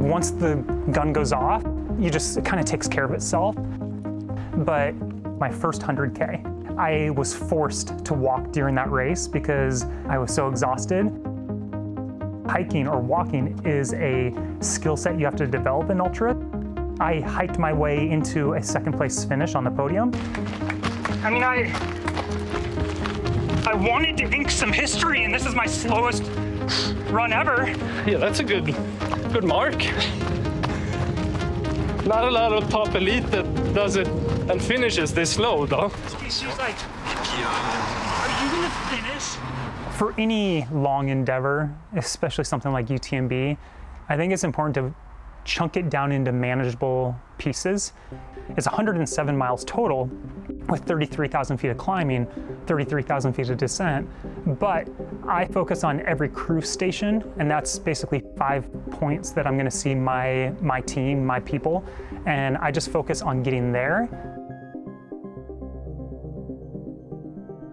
Once the gun goes off, it kind of takes care of itself. But my first 100K, I was forced to walk during that race because I was so exhausted. Hiking or walking is a skill set you have to develop in ultra. I hiked my way into a second place finish on the podium. I mean, I wanted to ink some history, and this is my slowest run ever. Yeah, that's a good mark. Not a lot of top elite that does it and finishes this slow, though. She was like, are you gonna finish? For any long endeavor, especially something like UTMB, I think it's important to chunk it down into manageable pieces. It's 107 miles total with 33,000 feet of climbing, 33,000 feet of descent, but I focus on every crew station, and that's basically 5 points that I'm gonna see my team, my people, and I just focus on getting there.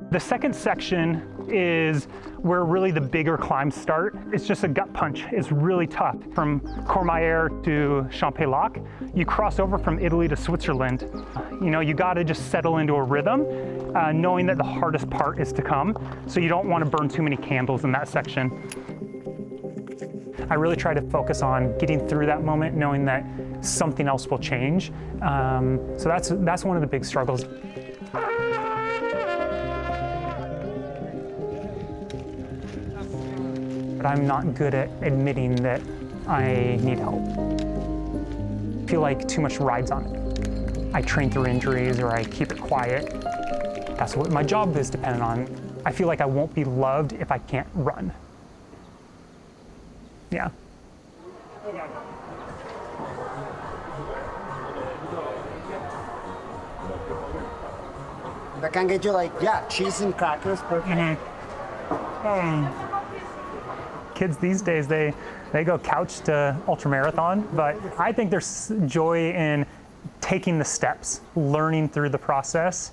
The second section is where really the bigger climbs start. It's just a gut punch. It's really tough. From Courmayeur to Champex-Lac, you cross over from Italy to Switzerland. You know, you gotta just settle into a rhythm, knowing that the hardest part is to come. So you don't wanna burn too many candles in that section. I really try to focus on getting through that moment, knowing that something else will change. So that's one of the big struggles. But I'm not good at admitting that I need help. I feel like too much rides on it. I train through injuries, or I keep it quiet. That's what my job is dependent on. I feel like I won't be loved if I can't run. Yeah. I can get you like, yeah, cheese and crackers, perfect. Mm-hmm. Kids these days, they go couch to ultramarathon, but I think there's joy in taking the steps, learning through the process.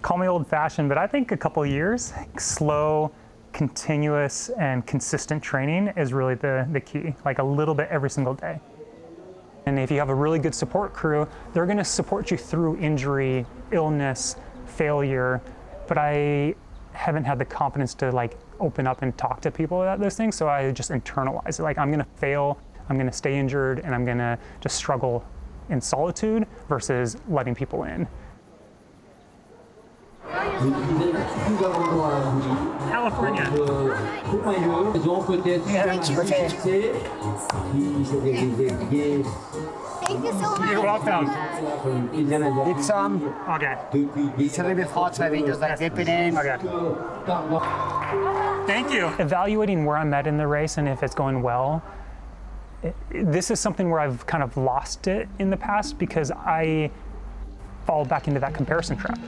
Call me old-fashioned, but I think a couple of years, slow, continuous, and consistent training is really the key, like a little bit every single day. And if you have a really good support crew, they're gonna support you through injury, illness, failure, but I haven't had the confidence to like open up and talk to people about those things, so I just internalize it. Like, I'm gonna fail, I'm gonna stay injured, and I'm gonna just struggle in solitude versus letting people in. California. Thank you so much. You're welcome. It's okay. It's a little bit hot, so I mean, just like dip it in. Okay. Thank you. Evaluating where I'm at in the race and if it's going well, this is something where I've kind of lost it in the past because I fall back into that comparison trap.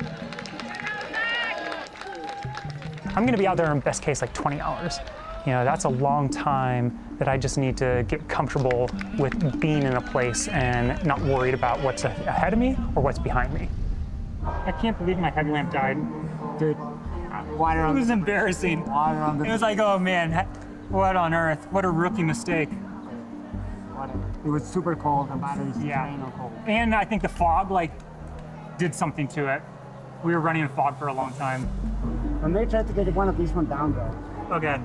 I'm gonna be out there in best case like 20 hours. You know, that's a long time that I just need to get comfortable with being in a place and not worried about what's ahead of me or what's behind me. I can't believe my headlamp died. Dude, it was embarrassing. It was like, oh man, what on earth? What a rookie mistake. Whatever. It was super cold. The batteries, yeah. Cold. And I think the fog like did something to it. We were running in fog for a long time. I may try to get one of these one down though. Okay.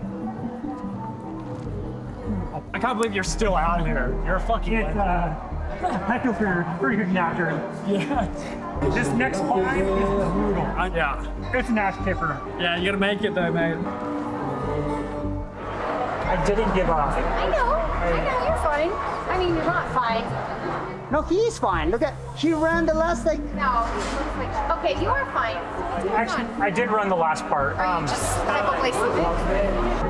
I can't believe you're still out here. You're a fucking... I feel pretty good knacker. Yeah. This next climb is brutal. Yeah. It's an ass kipper. Yeah, you're gonna make it though, mate. I didn't give up. I know, you're fine. I mean, you're not fine. No, he's fine. Look at, she ran the last thing. No, okay, you are fine. Actually, I did run the last part. Are you just probably sleeping?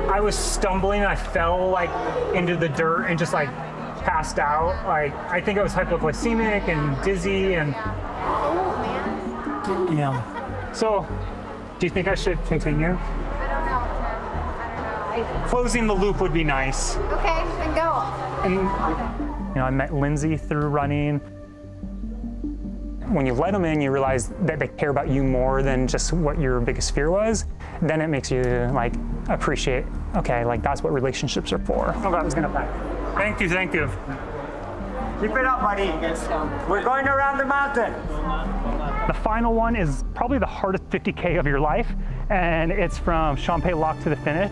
I was stumbling. I fell like into the dirt and just like passed out. Like, I think I was hypoglycemic and dizzy and. Oh man. Yeah. So, do you think I should continue? I don't know. Closing the loop would be nice. Okay, then go. And you know, I met Lindsay through running. When you let them in, you realize that they care about you more than just what your biggest fear was. Then it makes you like appreciate, okay, like that's what relationships are for. Oh, that was gonna pack. Thank you, thank you. Keep it up, buddy. We're going around the mountain. The final one is probably the hardest 50K of your life, and it's from Champex-Lac to the finish.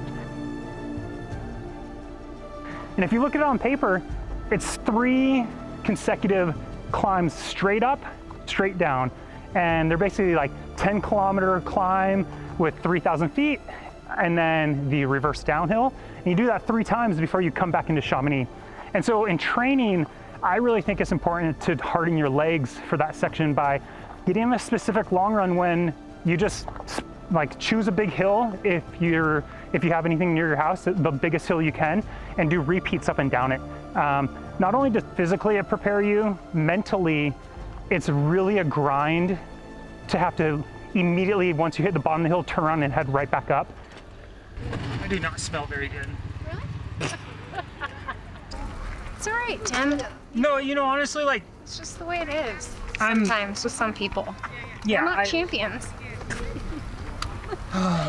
And if you look at it on paper, it's 3 consecutive climbs straight up, straight down. And they're basically like 10-kilometer climb with 3,000 feet, and then the reverse downhill. And you do that 3 times before you come back into Chamonix. And so in training, I really think it's important to harden your legs for that section by getting a specific long run when you just like choose a big hill if you have anything near your house, the biggest hill you can, and do repeats up and down it. Not only does physically it prepare you, mentally, it's really a grind to have to immediately, once you hit the bottom of the hill, turn around and head right back up. I do not smell very good. Really? It's all right, Tim. No, you know, honestly, like... It's just the way it is sometimes with some people. Yeah, we're not champions.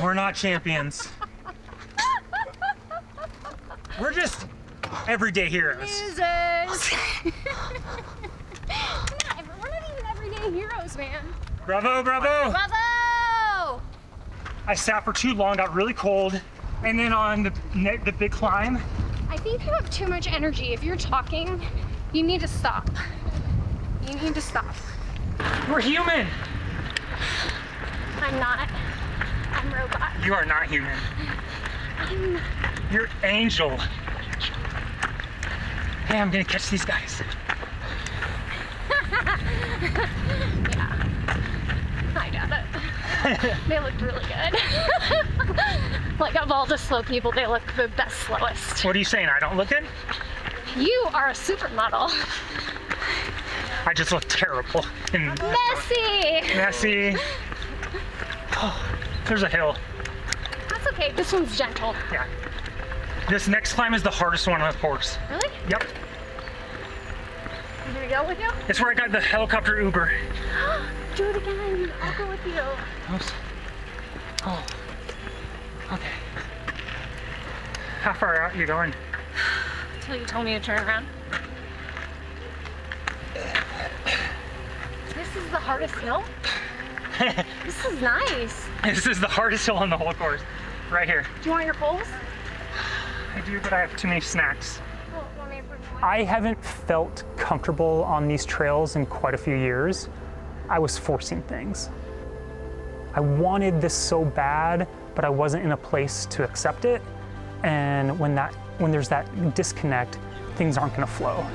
We're not champions. We're just everyday heroes. Losers. We're not even everyday heroes, man. Bravo, bravo. Bravo! I sat for too long, got really cold, and then on the big climb, I think you have too much energy. If you're talking, you need to stop. You need to stop. We're human. I'm not. I'm robot. You are not human. I'm not. You're angel. Hey, I'm gonna catch these guys. Yeah. I doubt it. They looked really good. Like, of all the slow people, they look the best slowest. What are you saying? I don't look good? You are a supermodel. I just look terrible. And messy! Messy. Oh, there's a hill. That's okay. This one's gentle. Yeah. This next climb is the hardest one on the course. Really? Yep. Can we go with you? It's where I got the helicopter Uber. Do it again. I'll go with you. Oops. Oh. Okay. How far out are you going? Until you told me to turn around. This is the hardest hill? This is nice. This is the hardest hill on the whole course. Right here. Do you want your poles? I do, but I have too many snacks. Well, I haven't felt comfortable on these trails in quite a few years. I was forcing things. I wanted this so bad, but I wasn't in a place to accept it. And when there's that disconnect, things aren't gonna flow.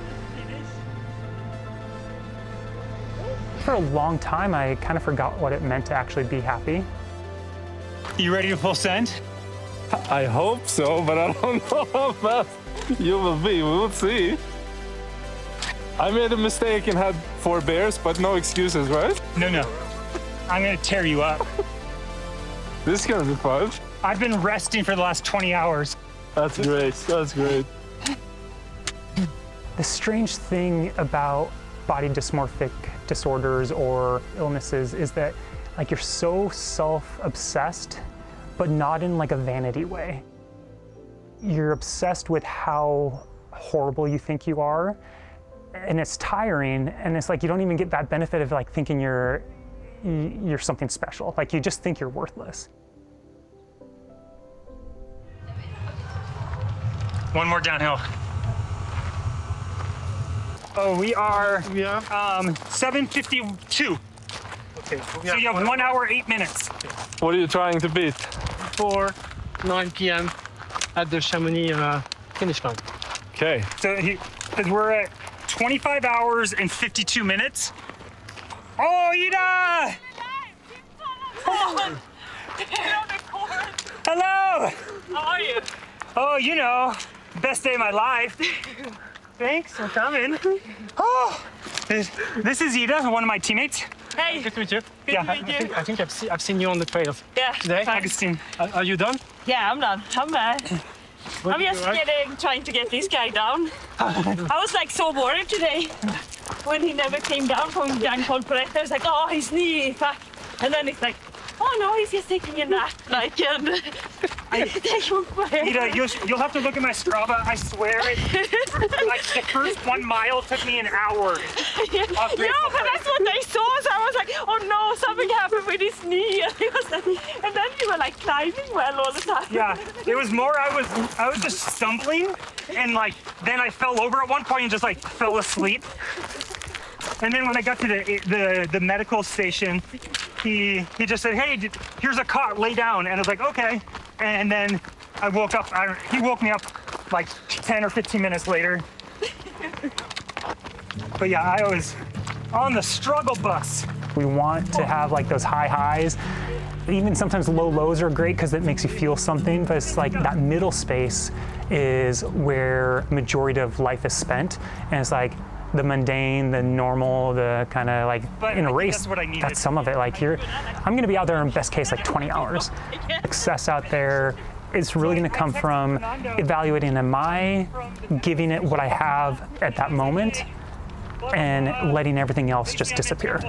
For a long time, I kind of forgot what it meant to actually be happy. You ready to full send? I hope so, but I don't know how fast you will be. We will see. I made a mistake and had 4 bears, but no excuses, right? No, no. I'm gonna tear you up. This is gonna be fun. I've been resting for the last 20 hours. That's great, that's great. The strange thing about body dysmorphic disorders or illnesses is that, like, you're so self-obsessed, but not in like a vanity way. You're obsessed with how horrible you think you are. And it's tiring, and it's like you don't even get that benefit of like thinking you're something special. Like, you just think you're worthless. One more downhill. Oh, we are 7:52. Okay. So you have 1 hour, 8 minutes. What are you trying to beat? Before 9 p.m. at the Chamonix finish line. Okay. So we're at 25 hours and 52 minutes. Oh, Ida! Oh. Hello! How are you? Oh, you know, best day of my life. Thanks for coming. Oh, this is Ida, one of my teammates. Hey. Good to meet you. I think I've seen you on the trails. Yeah. Today. Agustin. Are you done? Yeah, I'm done. I'm back. I'm just trying to get this guy down. I was like so worried today when he never came down from Jan Colpretter. It's like, oh, his knee, fuck. And then it's like, oh, oh no, he's just taking a nap, like, and Ida, you'll have to look at my Strava, I swear it. Like, the first 1 mile took me an hour. Yeah. No, but that's what I saw, so I was like, oh no, something happened with his knee. And, then you were like climbing well all the time. Yeah, it was more I was just stumbling, and like, then I fell over at one point and just like fell asleep. And then when I got to the medical station, he just said, hey, here's a cot, lay down. And I was like, okay. And then I woke up, he woke me up like 10 or 15 minutes later. But yeah, I was on the struggle bus. We want to have like those high highs. Even sometimes low lows are great because it makes you feel something, but it's like that middle space is where majority of life is spent. And it's like, the mundane, the normal, the kind of like in a race, that's some of it. Like here, I'm going to be out there in best case like 20 hours. Success out there, it's really going to come from evaluating, am I giving it what I have at that moment and letting everything else just disappear.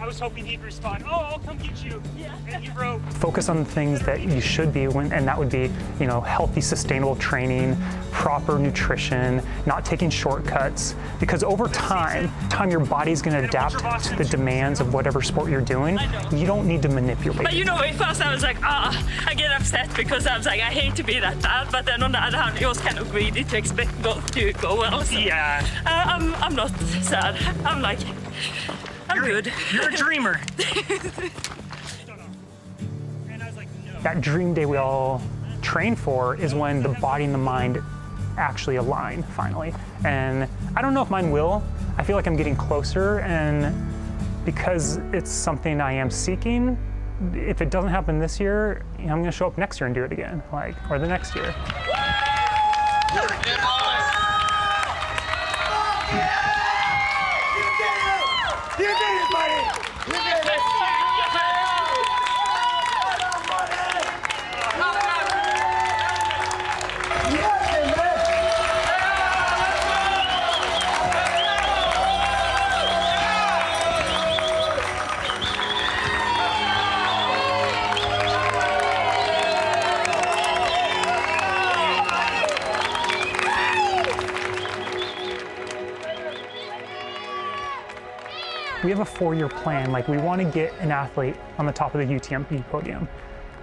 I was hoping he'd respond, oh, I'll come get you. Yeah. And he wrote, focus on the things that you should be, and that would be, you know, healthy, sustainable training, proper nutrition, not taking shortcuts, because over time your body's going to adapt to the demands of whatever sport you're doing. You don't need to manipulate. But you know, at first I was like, I get upset because I was like, I hate to be that bad, but then on the other hand, it was kind of greedy to expect both to go well. So, yeah. I'm not sad. I'm like, I'm good. You're a dreamer. That dream day we all train for is when the body and the mind actually align finally. And I don't know if mine will. I feel like I'm getting closer, and because it's something I am seeking, if it doesn't happen this year, I'm going to show up next year and do it again, like, or the next year. You did it, buddy! You did it! We have a four-year plan. Like, we want to get an athlete on the top of the UTMB podium.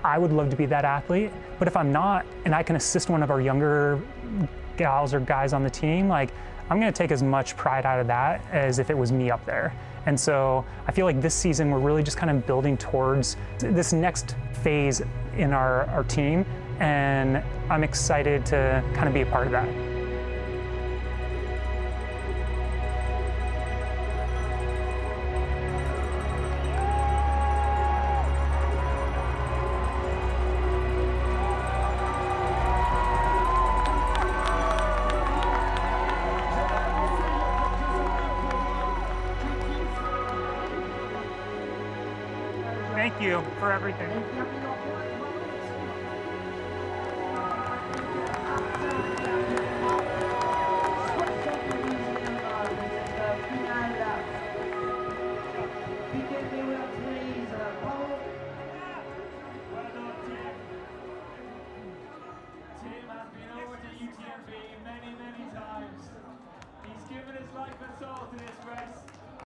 I would love to be that athlete, but if I'm not, and I can assist one of our younger gals or guys on the team, like, I'm going to take as much pride out of that as if it was me up there. And so I feel like this season, we're really just kind of building towards this next phase in our team, and I'm excited to kind of be a part of that. Thank you for everything.